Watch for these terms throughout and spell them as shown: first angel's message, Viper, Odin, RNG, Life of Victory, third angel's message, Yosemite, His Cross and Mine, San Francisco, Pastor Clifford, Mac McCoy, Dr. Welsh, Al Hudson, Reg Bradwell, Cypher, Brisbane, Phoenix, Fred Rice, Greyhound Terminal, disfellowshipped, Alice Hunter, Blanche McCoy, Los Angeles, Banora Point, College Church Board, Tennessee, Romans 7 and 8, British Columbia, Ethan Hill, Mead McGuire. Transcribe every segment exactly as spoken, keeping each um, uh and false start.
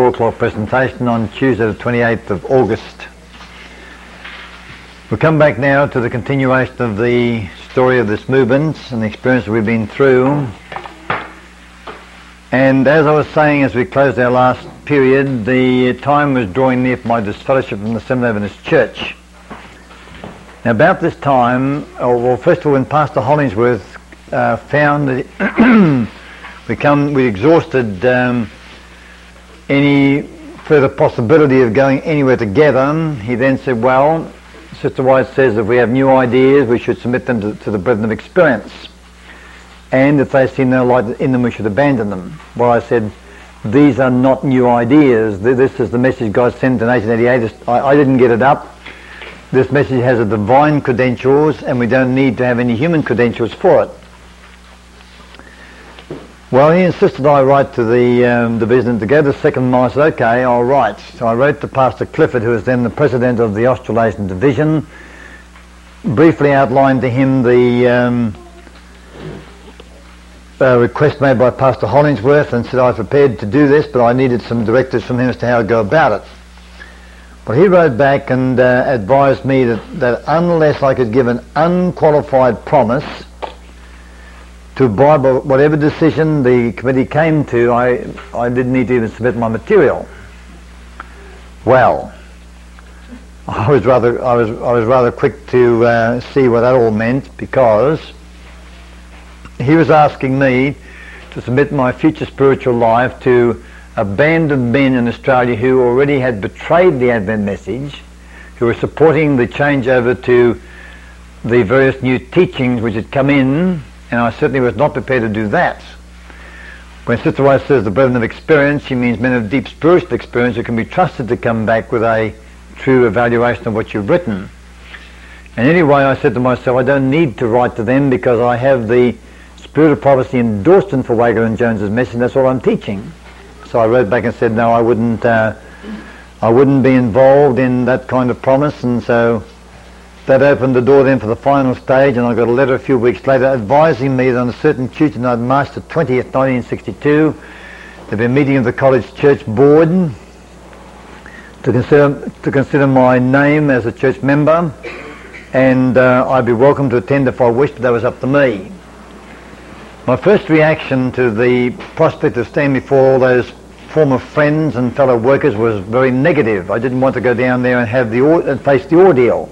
four o'clock presentation on Tuesday the twenty-eighth of August. We'll come back now to the continuation of the story of this movement and the experience we've been through. And as I was saying as we closed our last period, the time was drawing near for my disfellowship from the Seventh-day Adventist Church. Now about this time, or well, first of all, when Pastor Hollingsworth uh, found that we, come, we exhausted um, any further possibility of going anywhere together, he then said, well, Sister White says if we have new ideas, we should submit them to, to the brethren of experience. And if they see no light in them, we should abandon them. Well, I said, these are not new ideas. This is the message God sent in eighteen eighty-eight. I, I didn't get it up. This message has a divine credentials, and we don't need to have any human credentials for it. Well, he insisted I write to the um, division to go to second mine. I said, okay, I'll write. So I wrote to Pastor Clifford, who was then the president of the Australasian division, briefly outlined to him the... Um, Uh, request made by Pastor Hollingsworth, and said I was prepared to do this, but I needed some directives from him as to how to go about it. Well, he wrote back and uh, advised me that, that unless I could give an unqualified promise to abide by whatever decision the committee came to, I, I didn't need to even submit my material. Well, I was rather, I was, I was rather quick to uh, see what that all meant, because he was asking me to submit my future spiritual life to a band of men in Australia who already had betrayed the Advent message, who were supporting the changeover to the various new teachings which had come in, and I certainly was not prepared to do that. When Sister White says the brethren of experience, she means men of deep spiritual experience who can be trusted to come back with a true evaluation of what you've written. And anyway, I said to myself, I don't need to write to them because I have the Spirit of Prophecy endorsement for Waggoner and Jones's message, and that's all I'm teaching. So I wrote back and said, no, I wouldn't uh, I wouldn't be involved in that kind of promise. And so that opened the door then for the final stage, and I got a letter a few weeks later advising me that on a certain Tuesday night, March the twentieth, nineteen sixty-two, there'd be a meeting of the college church board to consider, to consider my name as a church member, and uh, I'd be welcome to attend if I wished, but that was up to me. My first reaction to the prospect of standing before all those former friends and fellow workers was very negative. I didn't want to go down there and have the or and face the ordeal.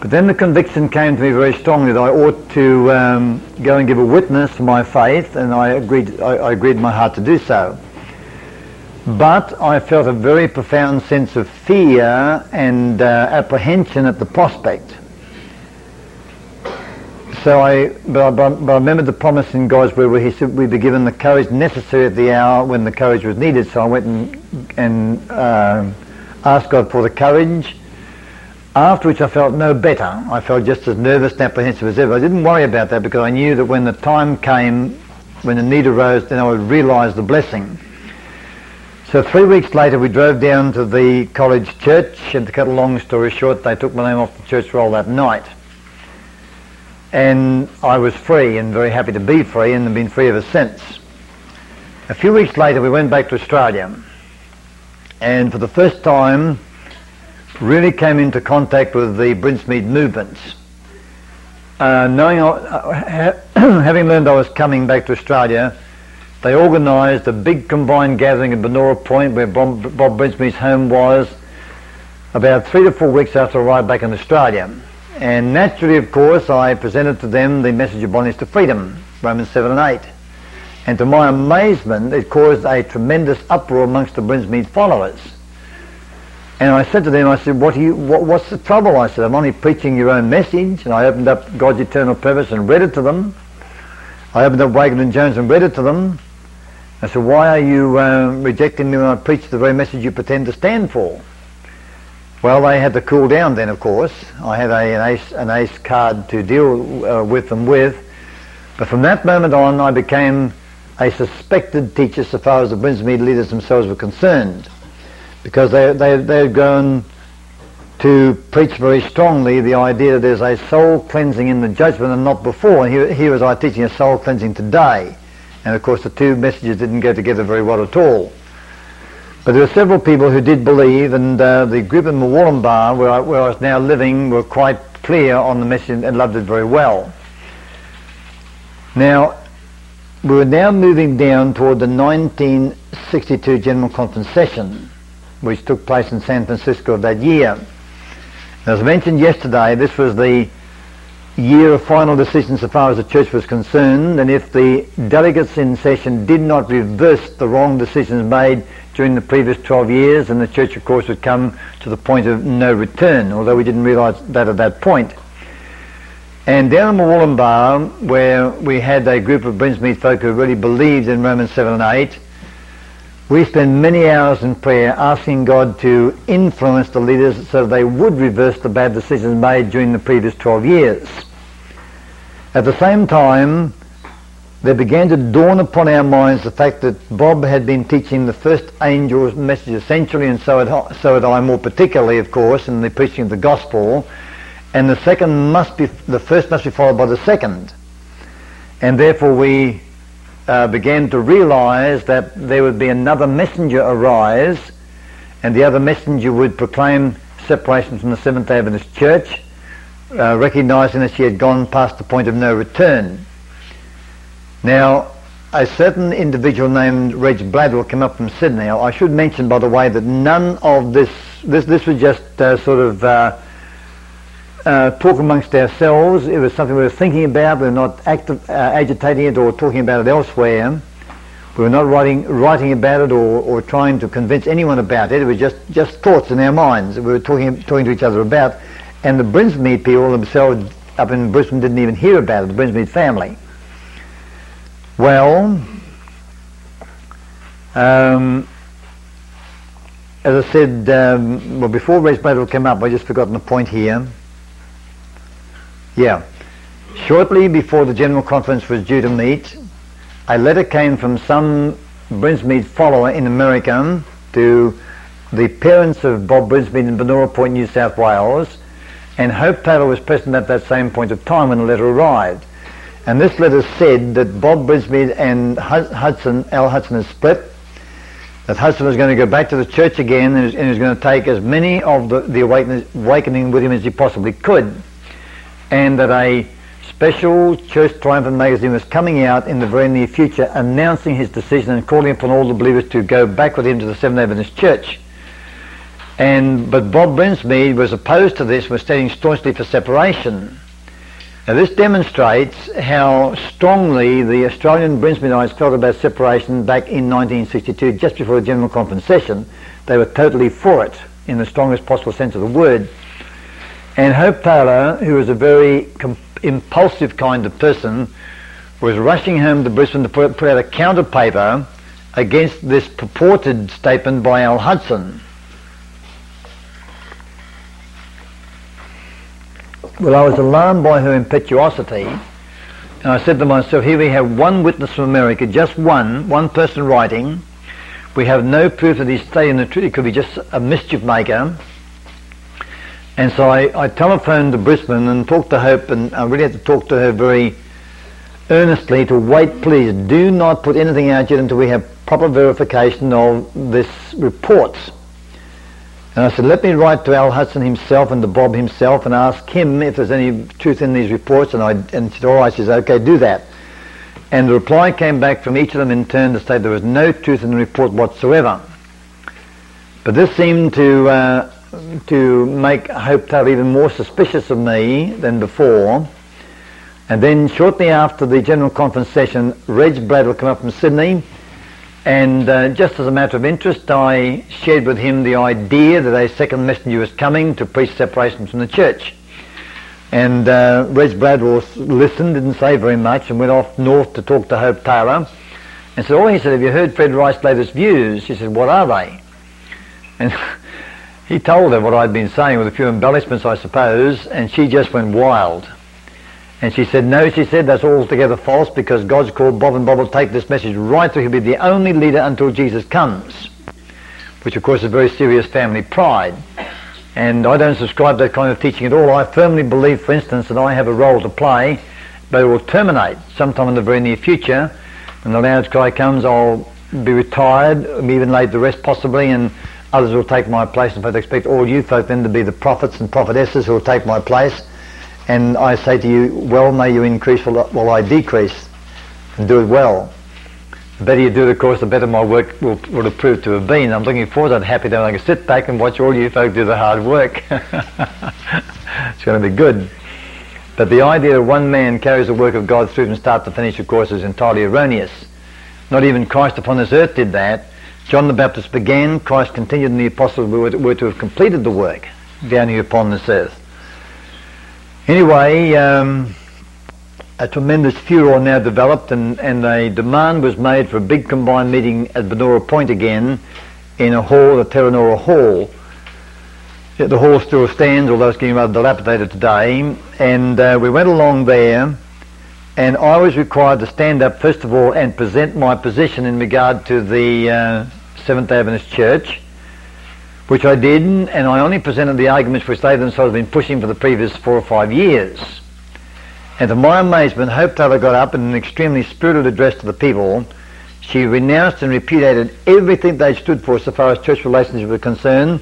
But then the conviction came to me very strongly that I ought to um, go and give a witness to my faith, and I agreed, I, I agreed in my heart to do so. But I felt a very profound sense of fear and uh, apprehension at the prospect. So I, but I, but I remembered the promise in God's word where he said we'd be given the courage necessary at the hour when the courage was needed. So I went and, and uh, asked God for the courage, after which I felt no better. I felt just as nervous and apprehensive as ever. I didn't worry about that because I knew that when the time came, when the need arose, then I would realise the blessing. So three weeks later we drove down to the college church, and to cut a long story short, they took my name off the church roll that night. And I was free, and very happy to be free, and have been free ever since. A few weeks later we went back to Australia, and for the first time really came into contact with the Brinsmead movement. Uh, knowing I, uh, ha having learned I was coming back to Australia, they organised a big combined gathering at Banora Point, where Bob, Bob Brinsmead's home was, about three to four weeks after I arrived back in Australia. And naturally, of course, I presented to them the message of bondage to freedom, Romans seven and eight. And to my amazement, it caused a tremendous uproar amongst the Brinsmead followers. And I said to them, I said, what do you, what, what's the trouble? I said, I'm only preaching your own message. And I opened up God's eternal purpose and read it to them. I opened up Waggoner and Jones and read it to them. I said, why are you uh, rejecting me when I preach the very message you pretend to stand for? Well, they had to cool down then, of course. I had a, an, ace, an ace card to deal uh, with them with. But from that moment on, I became a suspected teacher so far as the Brinsmead leaders themselves were concerned, because they, they, they had gone to preach very strongly the idea that there's a soul cleansing in the judgment and not before. And here, here was I teaching a soul cleansing today. And of course, the two messages didn't go together very well at all. But there were several people who did believe, and uh, the group in Wollongbar, where I, where I was now living, were quite clear on the mission and loved it very well. Now, we were now moving down toward the nineteen sixty-two General Conference Session, which took place in San Francisco of that year. As I mentioned yesterday, this was the year of final decisions so far as the church was concerned, and if the delegates in session did not reverse the wrong decisions made during the previous twelve years, then the church of course would come to the point of no return, although we didn't realise that at that point. And down in Wollongbar, where we had a group of Brinsmead folk who really believed in Romans seven and eight, we spent many hours in prayer asking God to influence the leaders so they would reverse the bad decisions made during the previous twelve years. At the same time, there began to dawn upon our minds the fact that Bob had been teaching the first angel's message essentially, and so had, so had I more particularly, of course, in the preaching of the gospel, and the second must be, the first must be followed by the second. And therefore we Uh, began to realize that there would be another messenger arise, and the other messenger would proclaim separation from the Seventh-day Adventist Church, uh, recognizing that she had gone past the point of no return. Now, a certain individual named Reg Bradwell came up from Sydney. I should mention, by the way, that none of this, this, this was just uh, sort of uh, Uh, talk amongst ourselves. It was something we were thinking about. We were not active, uh, agitating it or talking about it elsewhere. We were not writing writing about it or, or trying to convince anyone about it. It was just, just thoughts in our minds that we were talking, talking to each other about. And the Brinsmead people themselves up in Brisbane didn't even hear about it, the Brinsmead family. Well, um, as I said, um, well, before Reg Bradwell came up, I just forgotten the point here. Yeah. Shortly before the General Conference was due to meet, a letter came from some Brinsmead follower in America to the parents of Bob Brinsmead in Banora Point, New South Wales, and Hope Taylor was present at that same point of time when the letter arrived. And this letter said that Bob Brinsmead and Hudson, Al Hudson, had split, that Hudson was going to go back to the church again and he was going to take as many of the, the awakening with him as he possibly could, and that a special Church Triumphant magazine was coming out in the very near future announcing his decision and calling upon all the believers to go back with him to the Seventh-day Adventist Church. And, but Bob Brinsmead was opposed to this, was standing staunchly for separation. Now this demonstrates how strongly the Australian Brinsmeadites felt about separation back in nineteen sixty-two, just before the General Conference Session. They were totally for it, in the strongest possible sense of the word. And Hope Taylor, who was a very impulsive kind of person, was rushing home to Brisbane to put, put out a counter paper against this purported statement by Al Hudson. Well, I was alarmed by her impetuosity, and I said to myself, here we have one witness from America, just one, one person writing. We have no proof that he's stating the truth. It could be just a mischief maker. And so I, I telephoned to Brisbane and talked to Hope, and I really had to talk to her very earnestly to wait, please, do not put anything out yet until we have proper verification of this report. And I said, let me write to Al Hudson himself and to Bob himself and ask him if there's any truth in these reports. And, I, and she said, all right, she said, okay, do that. And the reply came back from each of them in turn to say there was no truth in the report whatsoever. But this seemed to... Uh, to make Hope Taylor even more suspicious of me than before. And then shortly after the General Conference Session, Reg Bradwell came up from Sydney, and uh, just as a matter of interest I shared with him the idea that a second messenger was coming to preach separation from the church. And uh, Reg Bradwell listened, didn't say very much, and went off north to talk to Hope Taylor, and said, oh, he said, have you heard Fred Rice's latest views? She said, what are they? And he told her what I'd been saying, with a few embellishments I suppose, and she just went wild. And she said, no, she said, that's altogether false, because God's called Bob, and Bob will take this message right through. He'll be the only leader until Jesus comes, which of course is very serious family pride. And I don't subscribe to that kind of teaching at all. I firmly believe, for instance, that I have a role to play, but it will terminate sometime in the very near future. When the loud cry comes, I'll be retired, even laid to rest possibly, and others will take my place. In fact, I expect all you folk then to be the prophets and prophetesses who will take my place. And I say to you, well, may you increase while I decrease, and do it well. The better you do it, of course, the better my work will, will have proved to have been. I'm looking forward to that happy day when I can sit back and watch all you folk do the hard work. It's going to be good. But the idea that one man carries the work of God through from start to finish, of course, is entirely erroneous. Not even Christ upon this earth did that. John the Baptist began, Christ continued, and the apostles were to, were to have completed the work down here upon this earth. Anyway, um, a tremendous furor now developed, and, and a demand was made for a big combined meeting at Banora Point again in a hall, the Terranora Hall. The hall still stands, although it's getting rather dilapidated today, and uh, we went along there, and I was required to stand up first of all and present my position in regard to the uh, Seventh-day Adventist Church, which I did, and I only presented the arguments which they themselves had been pushing for the previous four or five years. And to my amazement, Hope Taylor got up in an extremely spirited address to the people. She renounced and repudiated everything they stood for so far as church relations were concerned,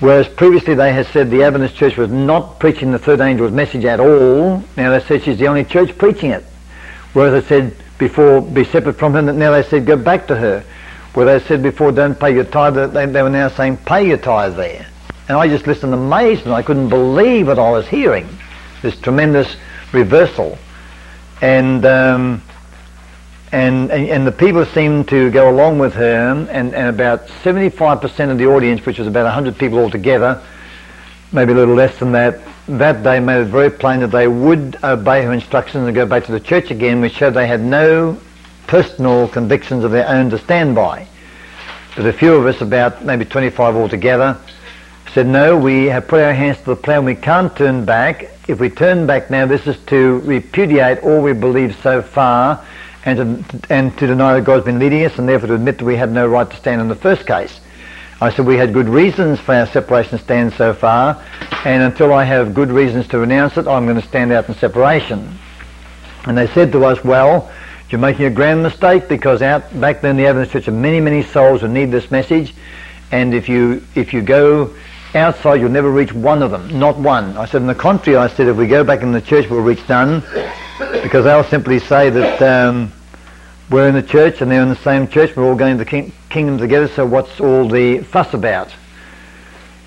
whereas previously they had said the Adventist Church was not preaching the third angel's message at all. Now they said she's the only church preaching it. Whereas they said before, be separate from her, now they said go back to her. Where they said before, don't pay your tithe, they, they were now saying pay your tithe there. And I just listened amazed, and I couldn't believe what I was hearing. This tremendous reversal. And um, And, and, and the people seemed to go along with her, and, and about seventy-five percent of the audience, which was about one hundred people altogether, maybe a little less than that, that day made it very plain that they would obey her instructions and go back to the church again, which showed they had no personal convictions of their own to stand by. But a few of us, about maybe twenty-five altogether, said, no, we have put our hands to the plough, we can't turn back. If we turn back now, this is to repudiate all we believe so far, and to, and to deny that God's been leading us, and therefore to admit that we had no right to stand in the first case. I said we had good reasons for our separation stand so far, and until I have good reasons to renounce it, I'm going to stand out in separation. And they said to us, well, you're making a grand mistake, because out back then the Adventist Church had many, many souls who need this message, and if you, if you go outside, you'll never reach one of them, not one. I said, on the contrary, I said, if we go back in the church, we'll reach none, because they'll simply say that um, we're in the church and they're in the same church, we're all going to the king kingdom together, so what's all the fuss about?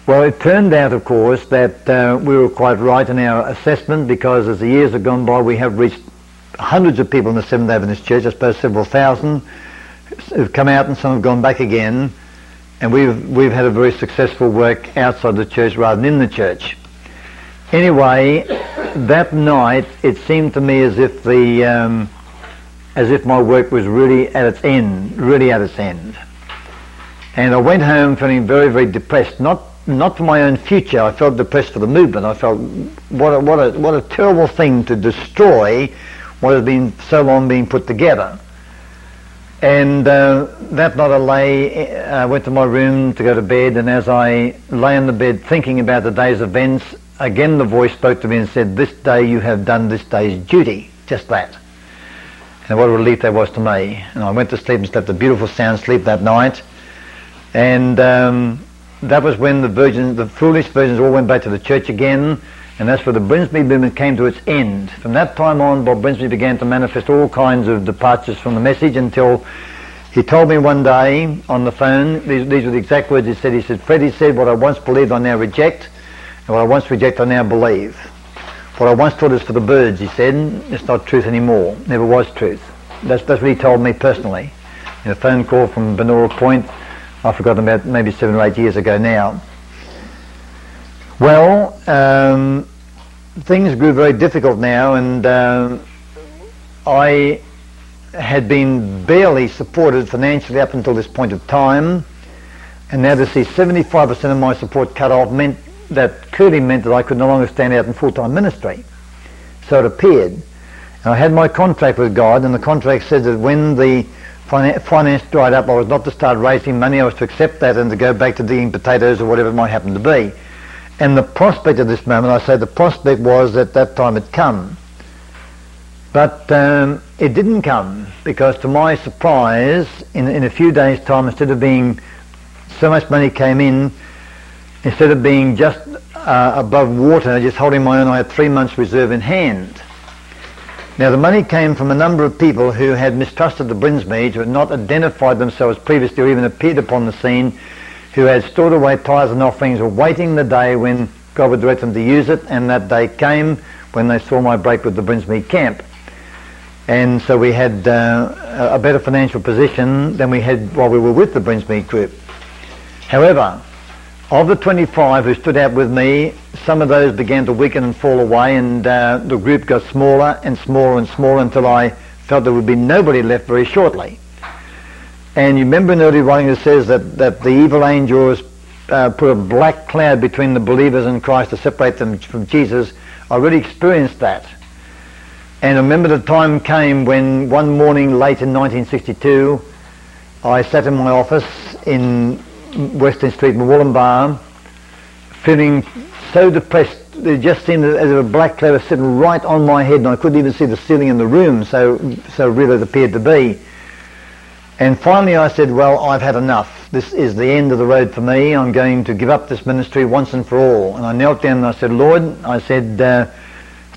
Well, it turned out, of course, that uh, we were quite right in our assessment, because as the years have gone by, we have reached hundreds of people in the Seventh-day Adventist Church, I suppose several thousand, who've come out and some have gone back again. And we've, we've had a very successful work outside the church rather than in the church. Anyway, that night it seemed to me as if the um, as if my work was really at its end, really at its end. And I went home feeling very, very depressed. Not not for my own future. I felt depressed for the movement. I felt what a, what a what a terrible thing to destroy what has been so long being put together. And uh, that night I lay, I went to my room to go to bed, and as I lay on the bed thinking about the day's events, again the voice spoke to me and said, this day you have done this day's duty, just that. And what a relief that was to me. And I went to sleep and slept a beautiful sound sleep that night. And um, that was when the virgins, the foolish virgins all went back to the church again, and that's where the Brinsmead movement came to its end. From that time on, Bob Brinsmead began to manifest all kinds of departures from the message, until he told me one day on the phone, these, these were the exact words he said, he said, Fred, he said, what I once believed I now reject, and what I once reject I now believe. What I once thought is for the birds, he said, it's not truth anymore, never was truth. That's, that's what he told me personally in a phone call from Banora Point, I've forgotten about maybe seven or eight years ago now. Well, um, things grew very difficult now, and uh, I had been barely supported financially up until this point of time, and now to see seventy-five percent of my support cut off meant that clearly meant that I could no longer stand out in full-time ministry. So it appeared. And I had my contract with God, and the contract said that when the finan finance dried up, I was not to start raising money, I was to accept that and to go back to digging potatoes or whatever it might happen to be. And the prospect at this moment, I say the prospect was that that time had come. But um, it didn't come, because to my surprise, in, in a few days' time, instead of being so much money came in, instead of being just uh, above water, just holding my own, I had three months reserve in hand. Now the money came from a number of people who had mistrusted the Brinsmeads, who had not identified themselves previously or even appeared upon the scene, who had stored away tithes and offerings, awaiting the day when God would direct them to use it, and that day came when they saw my break with the Brinsmead camp. And so we had uh, a better financial position than we had while we were with the Brinsmead group. However, of the twenty-five who stood out with me, some of those began to weaken and fall away, and uh, the group got smaller and smaller and smaller until I felt there would be nobody left very shortly. And you remember in early writing it says that, that the evil angels uh, put a black cloud between the believers and Christ to separate them from Jesus. I really experienced that. And I remember the time came when one morning late in nineteen sixty-two, I sat in my office in Western Street in Wollongbar, feeling so depressed. It just seemed as if a black cloud was sitting right on my head, and I couldn't even see the ceiling in the room, so, so real it appeared to be. And finally I said, well, I've had enough. This is the end of the road for me. I'm going to give up this ministry once and for all. And I knelt down and I said, Lord, I said, uh,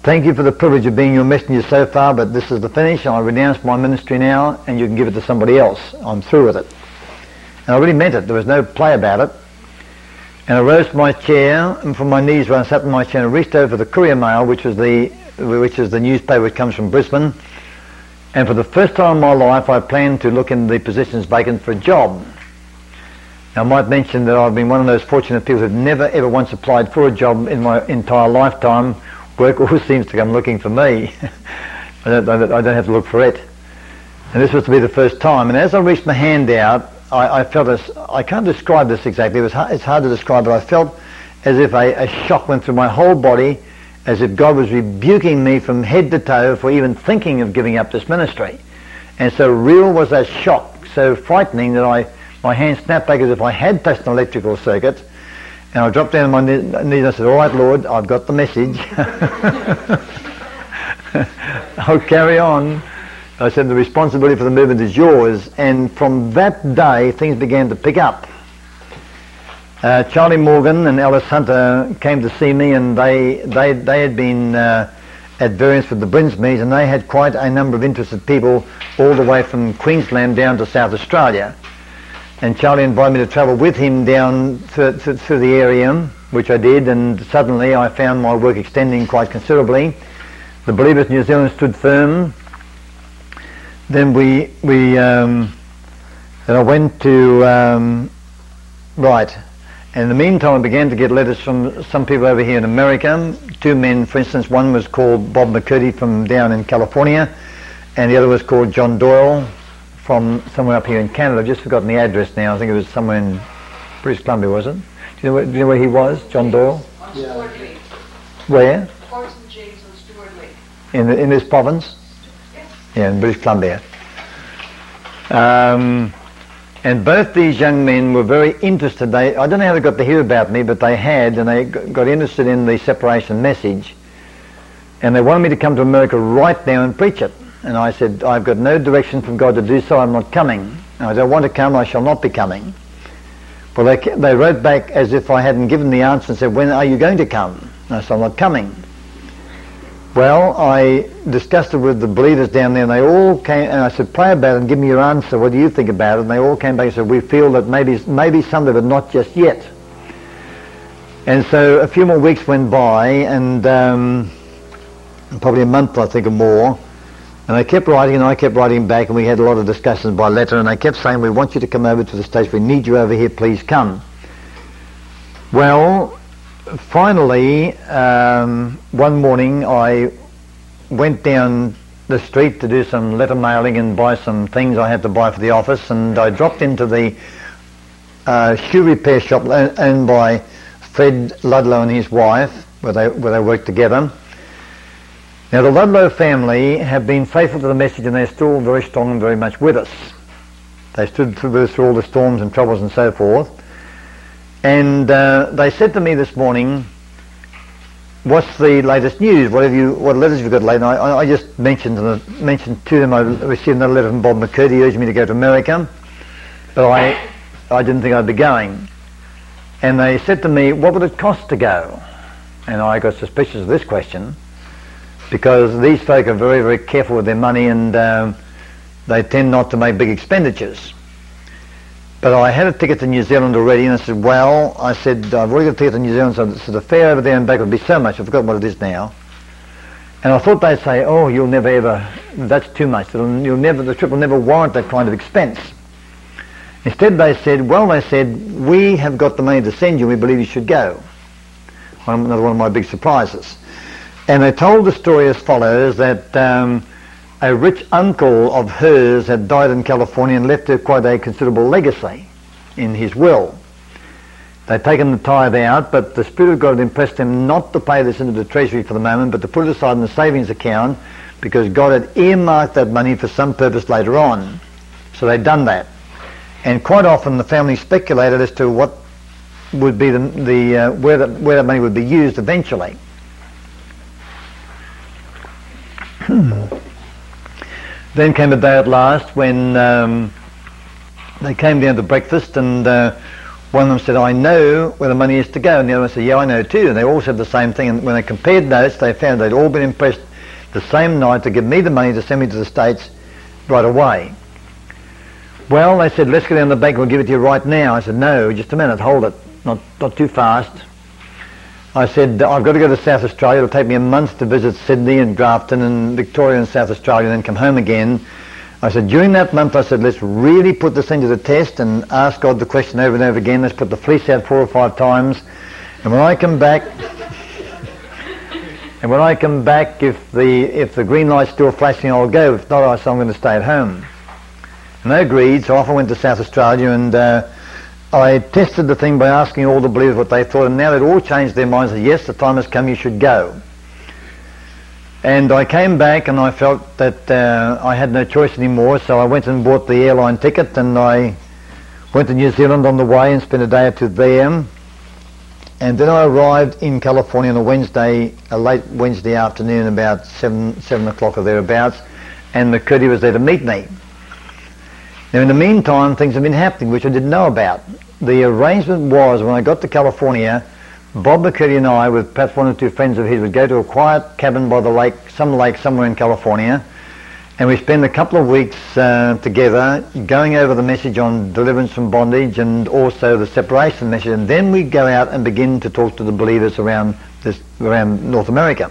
thank you for the privilege of being your messenger so far, but this is the finish. I renounce my ministry now, and you can give it to somebody else. I'm through with it. And I really meant it. There was no play about it. And I rose from my chair, and from my knees where I sat in my chair, and reached over for the Courier Mail, which was the, which is the newspaper which comes from Brisbane. And for the first time in my life, I planned to look into the positions vacant for a job. Now, I might mention that I've been one of those fortunate people who've never ever once applied for a job in my entire lifetime. Work always seems to come looking for me. I, don't, I don't have to look for it. And this was to be the first time. And as I reached my hand out, I, I felt as, I can't describe this exactly, it was, it's hard to describe, but I felt as if a, a shock went through my whole body, as if God was rebuking me from head to toe for even thinking of giving up this ministry. And so real was that shock, so frightening that I, my hand snapped back as if I had touched an electrical circuit. And I dropped down on my knees and I said, all right, Lord, I've got the message. I'll carry on. I said, the responsibility for the movement is yours. And from that day, things began to pick up. Uh, Charlie Morgan and Alice Hunter came to see me, and they, they, they had been uh, at variance with the Brinsmeads, and they had quite a number of interested people all the way from Queensland down to South Australia. And Charlie invited me to travel with him down through, through, through the area, which I did, and suddenly I found my work extending quite considerably. The Believers in New Zealand stood firm. Then we, we um, then I went to, um, right, and in the meantime I began to get letters from some people over here in America. Two men, for instance, one was called Bob McCurdy from down in California, and the other was called John Doyle from somewhere up here in Canada. I've just forgotten the address now. I think it was somewhere in British Columbia, was it? Do you know where, do you know where he was, John Doyle? On Stuart Lake. Where? Port Saint James on Stuart Lake. In, the, in this province? Yes. Yeah, in British Columbia. Um, and both these young men were very interested. They, I don't know how they got to hear about me, but they had, and they got interested in the separation message. And they wanted me to come to America right now and preach it. And I said, I've got no direction from God to do so, I'm not coming. I don't want to come, I shall not be coming. Well, they, they wrote back as if I hadn't given the answer and said, when are you going to come? And I said, I'm not coming. Well, I discussed it with the believers down there, and they all came, and I said, pray about it and give me your answer, what do you think about it? And they all came back and said, we feel that maybe, maybe someday, but not just yet. And so a few more weeks went by, and um, probably a month, I think, or more. And I kept writing and I kept writing back, and we had a lot of discussions by letter, and they kept saying, we want you to come over to the States, we need you over here, please come. Well, finally, um, one morning I went down the street to do some letter mailing and buy some things I had to buy for the office, and I dropped into the uh, shoe repair shop owned by Fred Ludlow and his wife, where they, where they worked together. Now the Ludlow family have been faithful to the message, and they're still very strong and very much with us. They stood through, through all the storms and troubles and so forth. And uh, they said to me this morning, what's the latest news? What have you? What letters have you got late? And I, I just mentioned mentioned to them I received another letter from Bob McCurdy urging me to go to America, but I I didn't think I'd be going. And they said to me, what would it cost to go? And I got suspicious of this question, because these folk are very, very careful with their money, and um, they tend not to make big expenditures. But I had a ticket to New Zealand already, and I said, well, I said, I've already got a ticket to New Zealand, so, so the fare over there and back would be so much. I've forgotten what it is now. And I thought they'd say, oh, you'll never ever, that's too much. It'll, you'll never, the trip will never warrant that kind of expense. Instead they said, well, they said, we have got the money to send you, we believe you should go. One, another one of my big surprises. And they told the story as follows, that um, a rich uncle of hers had died in California and left her quite a considerable legacy in his will. They'd taken the tithe out, but the Spirit of God had impressed them not to pay this into the treasury for the moment, but to put it aside in the savings account, because God had earmarked that money for some purpose later on. So they'd done that. And quite often the family speculated as to what would be the, the uh, where that where that money would be used eventually. Then came a day at last when um, they came down to breakfast, and uh, one of them said, I know where the money is to go, and the other one said, yeah, I know too. And they all said the same thing, and when they compared notes, they found they'd all been impressed the same night to give me the money to send me to the States right away. Well, they said, let's go down to the bank, we'll give it to you right now. I said, no, just a minute, hold it, not, not too fast. I said, I've got to go to South Australia, it'll take me a month to visit Sydney and Grafton and Victoria and South Australia, and then come home again. I said, during that month, I said, let's really put this thing to the test and ask God the question over and over again. Let's put the fleece out four or five times, and when I come back, and when I come back, if the, if the green light's still flashing, I'll go. If not, I said, I'm going to stay at home. And they agreed, so off I went to South Australia, and uh, I tested the thing by asking all the believers what they thought, and now they'd all changed their minds and said, yes, the time has come, you should go. And I came back and I felt that uh, I had no choice anymore, so I went and bought the airline ticket, and I went to New Zealand on the way and spent a day or two there. And then I arrived in California on a Wednesday, a late Wednesday afternoon, about seven, seven o'clock or thereabouts, and McCurdy was there to meet me. Now in the meantime, things have been happening which I didn't know about. The arrangement was, when I got to California, Bob McCurdy and I, with perhaps one or two friends of his, would go to a quiet cabin by the lake, some lake somewhere in California, and we spend a couple of weeks uh, together going over the message on deliverance from bondage and also the separation message, and then we go out and begin to talk to the believers around, this, around North America.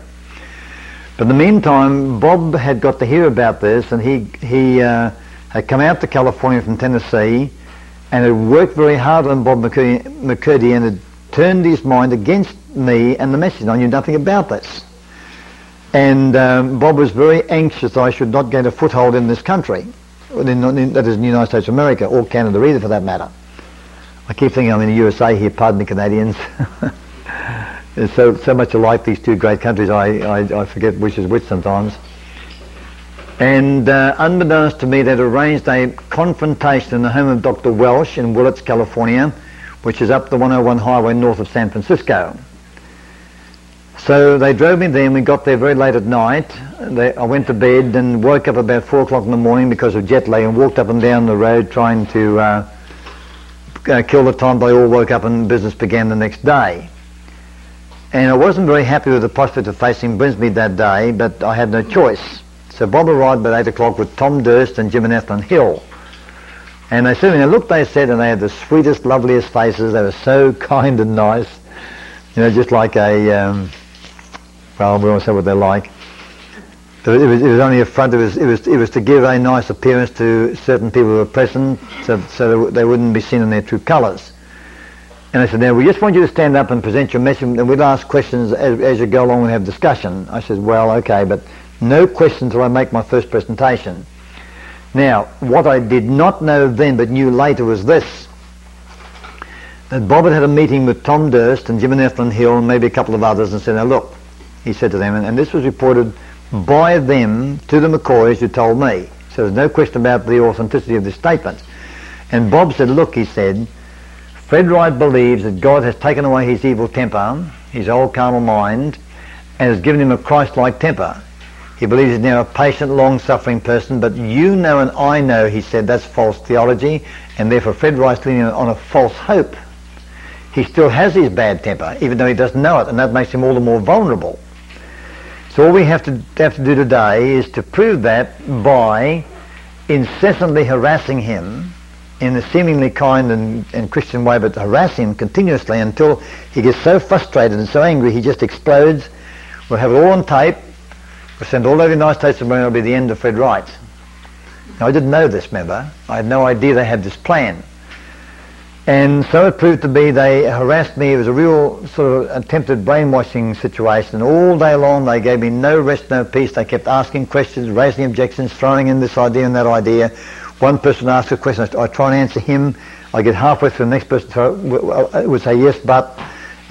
But in the meantime, Bob had got to hear about this, and he... he uh, had come out to California from Tennessee and had worked very hard on Bob McCurdy, McCurdy and had turned his mind against me and the message. I knew nothing about this. And um, Bob was very anxious that I should not gain a foothold in this country, in, in, that is in the United States of America, or Canada either for that matter. I keep thinking I'm in the U S A here, pardon me Canadians. There's so, so much alike, these two great countries, I, I, I forget which is which sometimes. And uh, unbeknownst to me, they'd arranged a confrontation in the home of Doctor Welsh in Willits, California, which is up the one oh one highway north of San Francisco. So they drove me there, and we got there very late at night. They, I went to bed and woke up about four o'clock in the morning because of jet lag, and walked up and down the road trying to uh, uh, kill the time. They all woke up and business began the next day. And I wasn't very happy with the prospect of facing Brinsmead that day, but I had no choice. So Bob arrived at eight o'clock with Tom Durst and Jim and Ethan Hill. And they said, now look, they said, and they had the sweetest, loveliest faces. They were so kind and nice. You know, just like a, um, well, we all say what they're like. It was, it was only a front. It was, it, was, it was to give a nice appearance to certain people who were present, so, so they wouldn't be seen in their true colours. And I said, now we just want you to stand up and present your message, and we'll ask questions as, as you go along and have discussion. I said, well, okay, but no questions till I make my first presentation. Now, what I did not know then but knew later was this, that Bob had had a meeting with Tom Durst and Jim and Ethan Hill and maybe a couple of others, and said, now look, he said to them, and, and this was reported by them to the McCoys who told me, so there's no question about the authenticity of this statement. And Bob said, look, he said, Fred Wright believes that God has taken away his evil temper, his old carnal mind, and has given him a Christ-like temper. He believes he's now a patient, long-suffering person, but you know and I know, he said, that's false theology, and therefore Fred Rice leaning on a false hope. He still has his bad temper, even though he doesn't know it, and that makes him all the more vulnerable. So all we have to, have to do today is to prove that by incessantly harassing him in a seemingly kind and, and Christian way, but harass him continuously until he gets so frustrated and so angry he just explodes. We'll have it all on tape. We'll send all over the United States of America. It'll be the end of Fred Wright. Now, I didn't know this, remember. I had no idea they had this plan. And so it proved to be they harassed me. It was a real sort of attempted brainwashing situation. All day long they gave me no rest, no peace. They kept asking questions, raising objections, throwing in this idea and that idea. One person asks a question, I try and answer him, I get halfway through the next person, so I would say yes, but,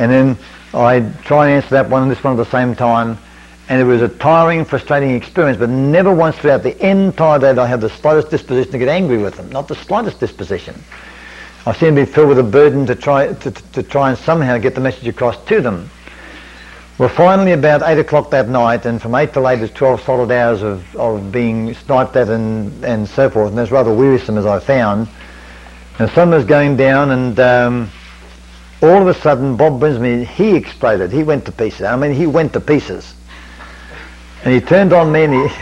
and then I try and answer that one and this one at the same time, and it was a tiring, frustrating experience, but never once throughout the entire day did I have the slightest disposition to get angry with them, not the slightest disposition. I seemed to be filled with a burden to try, to, to try and somehow get the message across to them. Well, finally about eight o'clock that night, and from eight till eight is twelve solid hours of, of being sniped at and, and so forth, and that's rather wearisome as I found. And the sun was going down, and um, all of a sudden Bob Brinsmead, he exploded. He went to pieces. I mean, he went to pieces. And he turned on me and he,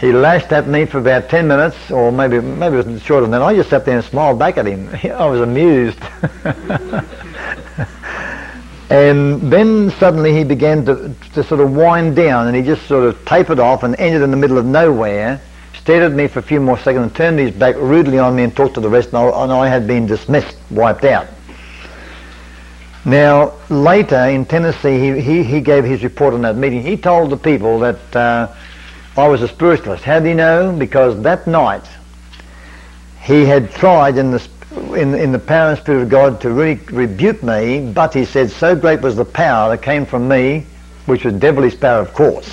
he lashed at me for about ten minutes, or maybe, maybe it was shorter than that. I just sat there and smiled back at him. I was amused. And then suddenly he began to, to sort of wind down, and he just sort of tapered off and ended in the middle of nowhere, stared at me for a few more seconds and turned his back rudely on me and talked to the rest, and I, and I had been dismissed, wiped out. Now later in Tennessee he, he, he gave his report on that meeting. He told the people that uh, I was a spiritualist. How do you know? Because that night he had tried in the In, in the power and spirit of God to really rebuke me, but he said so great was the power that came from me, which was devilish power, of course.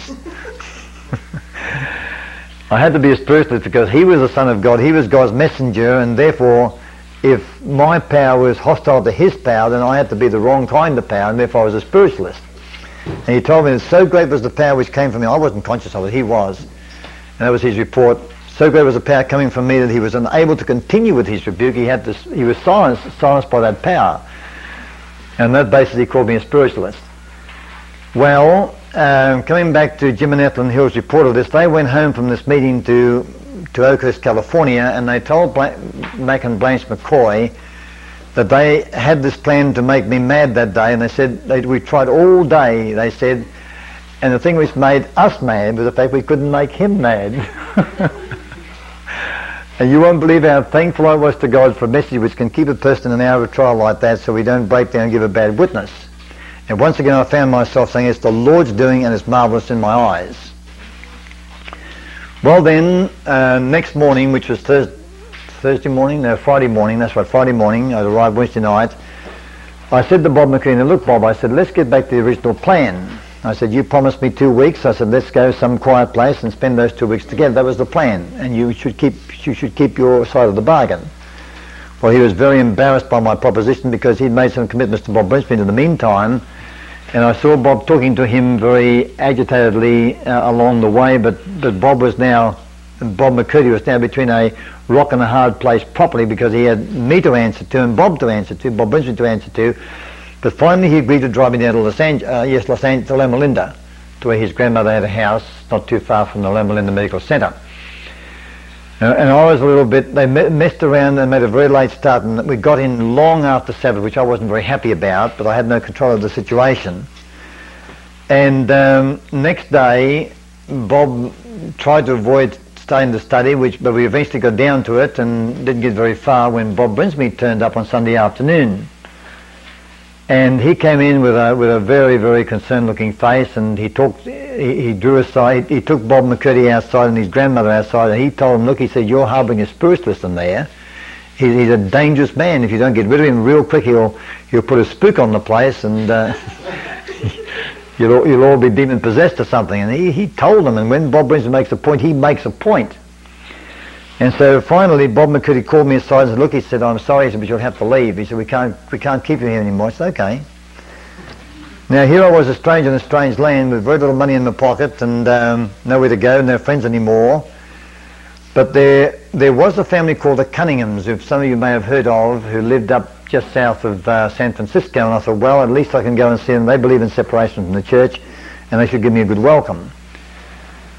I had to be a spiritualist because he was the Son of God, he was God's messenger, and therefore if my power was hostile to his power, then I had to be the wrong kind of power, and therefore I was a spiritualist. And he told me that so great was the power which came from me, I wasn't conscious of it, he was. And that was his report. So great was the power coming from me that he was unable to continue with his rebuke. He had to, he was silenced, silenced by that power. And that basically called me a spiritualist. Well, um, coming back to Jim and Ethelyn Hill's report of this, they went home from this meeting to, to Oakhurst, California, and they told Bla- Mac and Blanche McCoy that they had this plan to make me mad that day, and they said, they, we tried all day, they said, and the thing which made us mad was the fact we couldn't make him mad. And you won't believe how thankful I was to God for a message which can keep a person in an hour of trial like that so we don't break down and give a bad witness. And once again I found myself saying it's the Lord's doing and it's marvellous in my eyes. Well then, uh, next morning, which was thurs Thursday morning, no, Friday morning, that's right, Friday morning, I arrived Wednesday night, I said to Bob McCurdy, look Bob, I said, let's get back to the original plan. I said, you promised me two weeks. I said, let's go some quiet place and spend those two weeks together. That was the plan, and you should keep you should keep your side of the bargain. Well, he was very embarrassed by my proposition because he'd made some commitments to Bob Brinsmead in the meantime, and I saw Bob talking to him very agitatedly uh, along the way, but, but Bob was now, Bob McCurdy was now between a rock and a hard place properly because he had me to answer to and Bob to answer to, Bob Brinsmead to answer to. But finally he agreed to drive me down to Los Angeles, uh, yes, Los Angeles, to Loma Linda, to where his grandmother had a house not too far from the Loma Linda Medical Center. Uh, and I was a little bit, they me messed around and made a very late start, and we got in long after Sabbath, which I wasn't very happy about, but I had no control of the situation. And um, next day, Bob tried to avoid starting to study, which, but we eventually got down to it and didn't get very far when Bob Brinsmead turned up on Sunday afternoon. And he came in with a with a very, very concerned-looking face, and he talked. He, he drew aside. He, he took Bob McCurdy outside and his grandmother outside, and he told him, "Look," he said, "you're harbouring a spiritualist in there. He, he's a dangerous man. If you don't get rid of him real quick, he'll he'll put a spook on the place, and uh, you'll all, you'll all be demon possessed or something." And he he told him. And when Bob Brinsmead makes a point, he makes a point. And so finally Bob McCurdy called me aside and said, look, he said, I'm sorry, he said, but you'll have to leave. He said, we can't, we can't keep you here anymore. I said, okay. Now here I was, a stranger in a strange land with very little money in my pocket and um, nowhere to go, no friends anymore. But there, there was a family called the Cunninghams, who some of you may have heard of, who lived up just south of uh, San Francisco, and I thought, well, at least I can go and see them. They believe in separation from the church and they should give me a good welcome.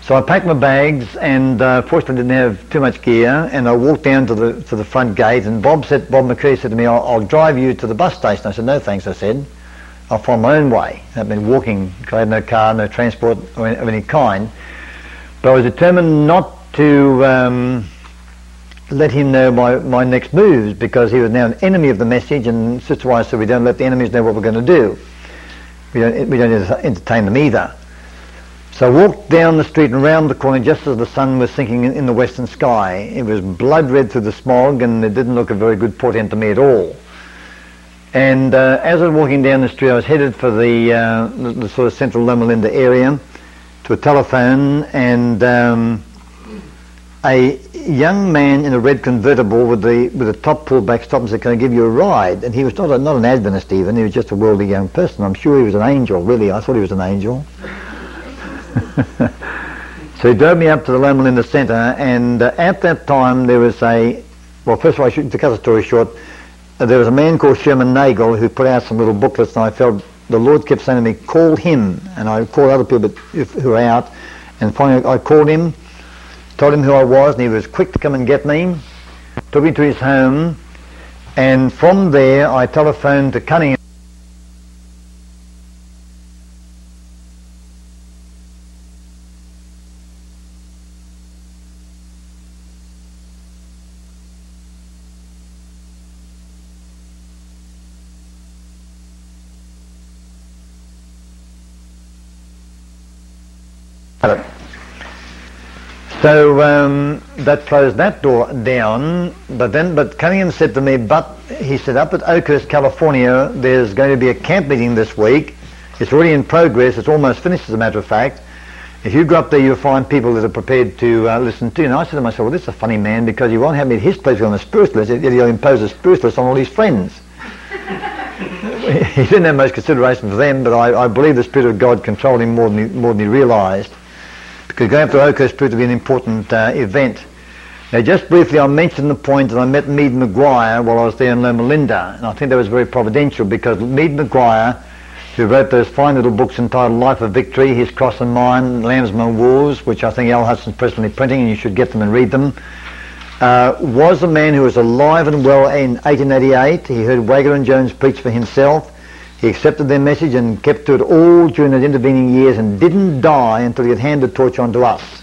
So I packed my bags and uh, fortunately didn't have too much gear, and I walked down to the to the front gate, and Bob said, Bob McCurdy said to me, I'll, I'll drive you to the bus station. I said, no thanks, I said, I'll find my own way. I've been walking because I had no car, no transport of any kind. But I was determined not to um, let him know my, my next moves, because he was now an enemy of the message, and Sister White said we don't let the enemies know what we're going to do. We don't, we don't entertain them either. So I walked down the street and round the corner just as the sun was sinking in the western sky. It was blood red through the smog, and it didn't look a very good portent to me at all. And uh, as I was walking down the street, I was headed for the, uh, the, the sort of central Loma Linda area to a telephone, and um, a young man in a red convertible with the with the top pulled back stopped and said, can I give you a ride? And he was not, a, not an Adventist even, he was just a worldly young person. I'm sure he was an angel, really, I thought he was an angel. So he drove me up to the Loma Linda Centre, and uh, at that time there was a, well first of all I should, to cut the story short, uh, there was a man called Sherman Nagle who put out some little booklets, and I felt the Lord kept saying to me, call him, and I called other people who were out, and finally I called him, told him who I was, and he was quick to come and get me, took me to his home, and from there I telephoned to Cunningham. So um, that closed that door down, but then, but Cunningham said to me, but he said, up at Oakhurst, California, there's going to be a camp meeting this week. It's already in progress, it's almost finished as a matter of fact. If you go up there, you'll find people that are prepared to uh, listen to you. And I said to myself, well, this is a funny man, because he won't have me at his place on a spiritualist, yet he'll impose a spiritualist on all his friends. He didn't have much consideration for them, but I, I believe the Spirit of God controlled him more than he, more than he realised. Because going up to Oakhurst proved to be an important uh, event. Now just briefly I mentioned the point that I met Mead McGuire while I was there in Loma Linda, and I think that was very providential, because Mead McGuire, who wrote those fine little books entitled Life of Victory, His Cross and Mine, Lambs Among Wolves, which I think Al Hudson's presently printing and you should get them and read them, uh, was a man who was alive and well in eighteen eighty-eight. He heard Waggoner and Jones preach for himself. He accepted their message and kept to it all during the intervening years, and didn't die until he had handed the torch on to us.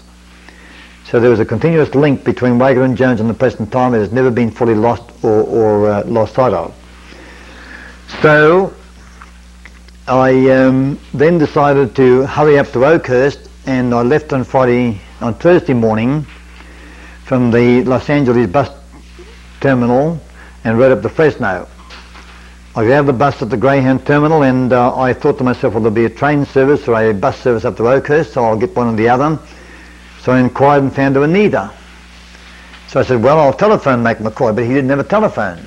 So there was a continuous link between Waggoner and Jones in the present time that has never been fully lost or, or uh, lost sight of. So I um, then decided to hurry up to Oakhurst, and I left on Friday, on Thursday morning from the Los Angeles bus terminal and rode up to Fresno. I grabbed the bus at the Greyhound terminal, and uh, I thought to myself, well, there'll be a train service or a bus service up to Oakhurst, so I'll get one or the other. So I inquired and found there were neither. So I said, well, I'll telephone Mac McCoy, but he didn't have a telephone.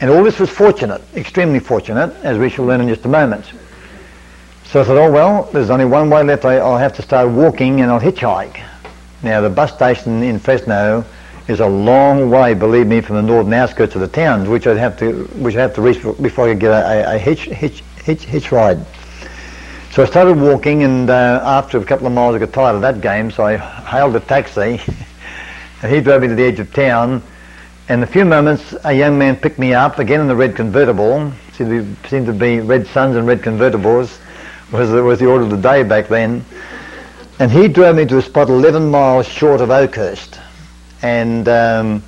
And all this was fortunate, extremely fortunate, as we shall learn in just a moment. So I thought, oh well, there's only one way left, I, I'll have to start walking and I'll hitchhike. Now the bus station in Fresno is a long way, believe me, from the northern outskirts of the towns, which I'd have to which I'd have to reach before I could get a, a, a hitch, hitch, hitch, hitch ride. So I started walking, and uh, after a couple of miles I got tired of that game, so I hailed a taxi and he drove me to the edge of town, and in a few moments a young man picked me up, again in the red convertible. Seemed to be, seemed to be red suns and red convertibles was the, was the order of the day back then, and he drove me to a spot eleven miles short of Oakhurst. And, um,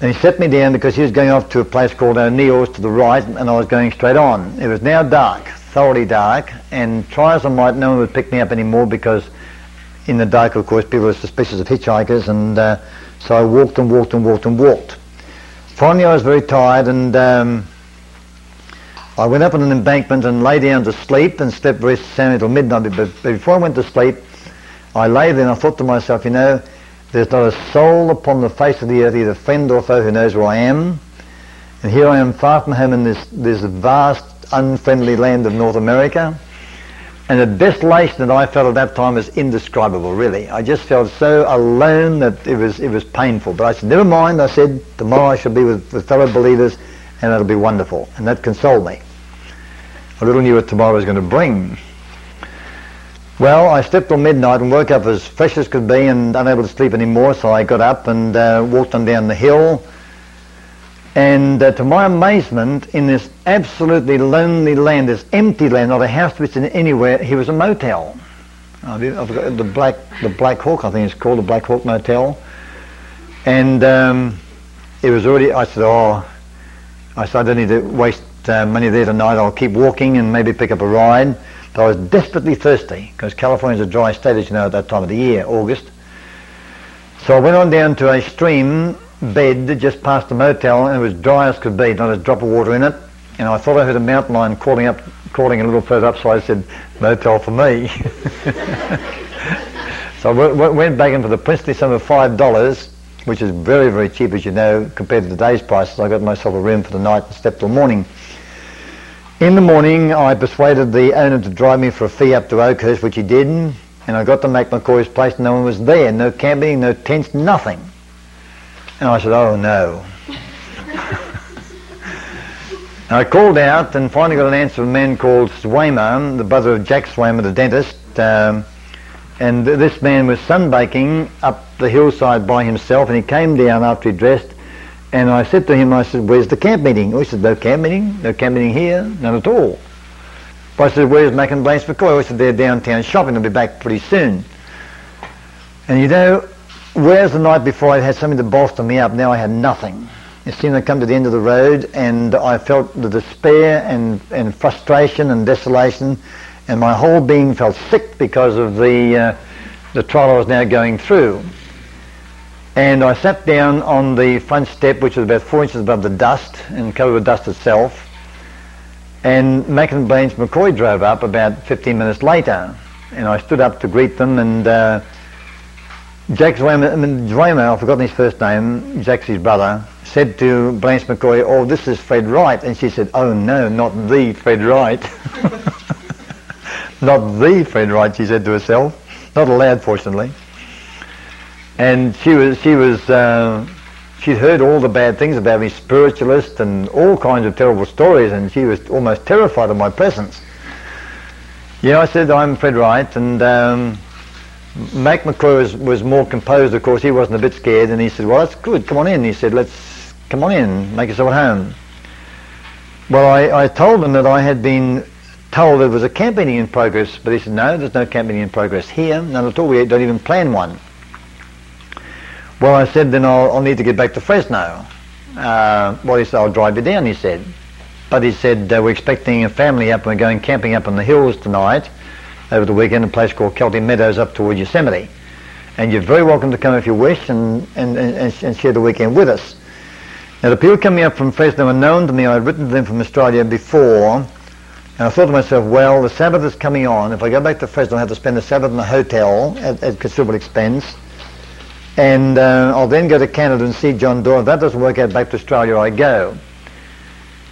and he set me down because he was going off to a place called O'Neill's to the right, and I was going straight on. It was now dark, thoroughly dark, and try as I might, no one would pick me up anymore, because in the dark, of course, people are suspicious of hitchhikers, and uh, so I walked and walked and walked and walked. Finally I was very tired, and um, I went up on an embankment and lay down to sleep, and slept very sound until midnight. But before I went to sleep, I lay there and I thought to myself, you know, there's not a soul upon the face of the earth, either friend or foe, who knows where I am. And here I am, far from home, in this, this vast unfriendly land of North America. And the desolation that I felt at that time is indescribable, really. I just felt so alone that it was, it was painful. But I said, never mind, I said, tomorrow I shall be with, with fellow believers and it'll be wonderful. And that consoled me. I little knew what tomorrow was going to bring. Well, I slept till midnight and woke up as fresh as could be and unable to sleep anymore, so I got up and uh, walked on down the hill. And uh, to my amazement, in this absolutely lonely land, this empty land, not a house to be seen anywhere, here was a motel. Uh, the Black the Black Hawk, I think it's called, the Black Hawk Motel. And um, it was already, I said, oh, I said, I don't need to waste uh, money there tonight, I'll keep walking and maybe pick up a ride. But I was desperately thirsty, because California's a dry state, as you know, at that time of the year, August. So I went on down to a stream bed just past the motel, and it was dry as could be, not a drop of water in it, and I thought I heard a mountain lion calling up, calling a little further up, so I said, motel for me. So I w w went back in for the princely sum of five dollars, which is very, very cheap, as you know, compared to today's prices. I got myself a room for the night and slept till morning. In the morning, I persuaded the owner to drive me for a fee up to Oakhurst, which he did, and I got to Mac McCoy's place, and no one was there, no camping, no tents, nothing. And I said, oh no. And I called out and finally got an answer from a man called Swayman, the brother of Jack Swayman, the dentist. Um, and th this man was sunbaking up the hillside by himself, and he came down after he dressed, and I said to him, I said, where's the camp meeting? Oh, he said, no camp meeting, no camp meeting here, none at all. But I said, where's Mac and Blanche McCoy? I said, they're downtown shopping, they'll be back pretty soon. And you know, whereas the night before I had something to bolster me up, now I had nothing. It seemed I'd come to the end of the road, and I felt the despair and, and frustration and desolation, and my whole being felt sick because of the, uh, the trial I was now going through. And I sat down on the front step, which was about four inches above the dust, and covered with dust itself, and Mac and Blanche McCoy drove up about fifteen minutes later, and I stood up to greet them, and uh, Jack Zwayman, I mean, Zwayman, I've forgotten his first name, Jack's his brother, said to Blanche McCoy, oh, this is Fred Wright. And she said, oh no, not the Fred Wright. Not the Fred Wright, she said to herself. Not aloud, fortunately. And she was, she was, uh, she'd heard all the bad things about me, spiritualist and all kinds of terrible stories, and she was almost terrified of my presence. Yeah, I said, I'm Fred Wright, and um, Mac McCoy was, was more composed, of course. He wasn't a bit scared, and he said, well, that's good, come on in. He said, let's, come on in, make yourself at home. Well, I, I told him that I had been told there was a camp meeting in progress, but he said, no, there's no camp meeting in progress here, none at all, we don't even plan one. Well, I said, then I'll, I'll need to get back to Fresno. Uh, well, he said, I'll drive you down, he said. But he said, uh, we're expecting a family up, and we're going camping up in the hills tonight, over the weekend, a place called Kelty Meadows up toward Yosemite. And you're very welcome to come if you wish and, and, and, and share the weekend with us. Now the people coming up from Fresno were known to me. I had written to them from Australia before, and I thought to myself, well, the Sabbath is coming on. If I go back to Fresno, I'll have to spend the Sabbath in a hotel at, at considerable expense. And uh, I'll then go to Canada and see John Doyle. If that doesn't work out, back to Australia I go.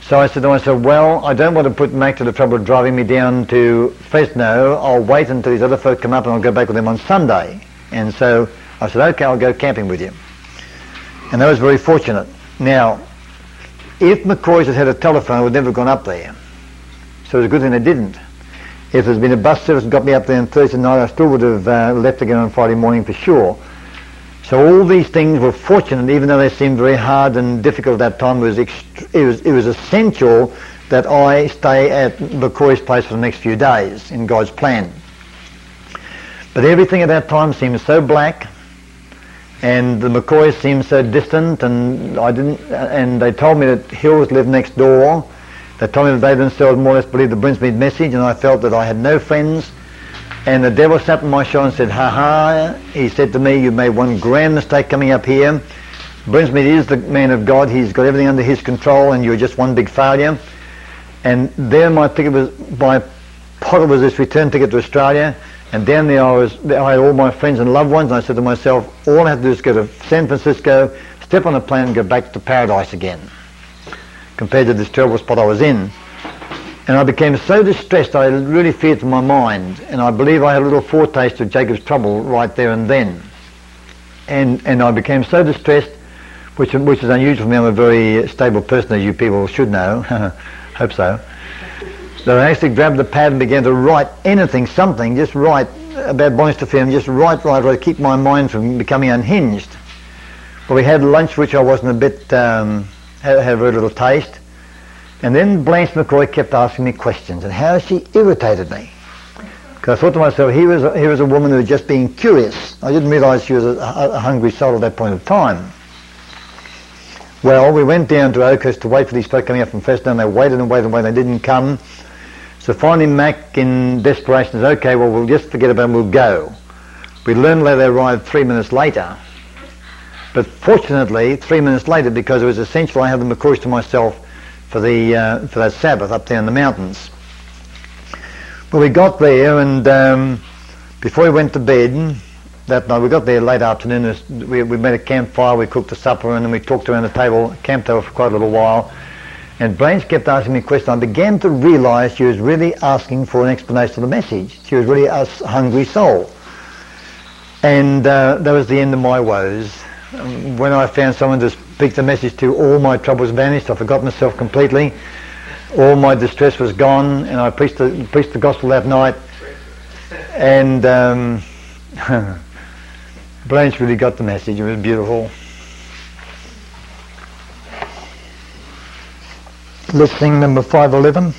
So I said to myself, well, I don't want to put Mac to the trouble of driving me down to Fresno. I'll wait until these other folk come up and I'll go back with them on Sunday. And so I said, okay, I'll go camping with you. And I was very fortunate. Now, if McCoy's had had a telephone, I would never have gone up there. So it was a good thing they didn't. If there's been a bus service that got me up there on Thursday night, I still would have uh, left again on Friday morning for sure. So all these things were fortunate, even though they seemed very hard and difficult at that time. It was, ext it was, it was essential that I stay at McCoy's place for the next few days in God's plan. But everything at that time seemed so black, and the McCoys seemed so distant, and I didn't. And they told me that Hills lived next door. They told me that they themselves more or less believed the Brinsmead message, and I felt that I had no friends. And the devil sat on my shoulder and said, ha ha, he said to me, you made one grand mistake coming up here. Brinsmead is the man of God, he's got everything under his control, and you're just one big failure. And there my ticket was, my pocket was this return ticket to Australia, and down there I was, I had all my friends and loved ones, and I said to myself, all I have to do is go to San Francisco, step on a plane and go back to paradise again, compared to this terrible spot I was in. And I became so distressed I really feared for my mind, and I believe I had a little foretaste of Jacob's trouble right there and then. And and I became so distressed, which which is unusual for me. I'm a very stable person, as you people should know. Hope so. So I actually grabbed the pad and began to write anything, something, just write about Blanche to film, just write, write, write, keep my mind from becoming unhinged. But we had lunch, which I wasn't a bit, um, had, had a very little taste. And then Blanche McCoy kept asking me questions, and how she irritated me. Because I thought to myself, here was, a, here was a woman who was just being curious. I didn't realise she was a, a hungry soul at that point of time. Well, we went down to Oakhurst to wait for these folk coming up from Fresno, and they waited and waited and waited, they didn't come. So finally Mac, in desperation, said, okay, well, we'll just forget about them, we'll go. We learned that they arrived three minutes later. But fortunately, three minutes later, because it was essential I had the McCoys to myself, for the uh, for that Sabbath up there in the mountains. Well, we got there, and um, before we went to bed that night, we got there late afternoon. We, we made a campfire, we cooked the supper, and then we talked around the table, camp table, for quite a little while. And Blanche kept asking me questions. I began to realise she was really asking for an explanation of the message. She was really a hungry soul. And uh, that was the end of my woes. When I found someone to speak the message to, all my troubles vanished. I forgot myself completely. All my distress was gone, and I preached the, preached the gospel that night. And um, Blanche really got the message. It was beautiful. Let's sing number five eleven.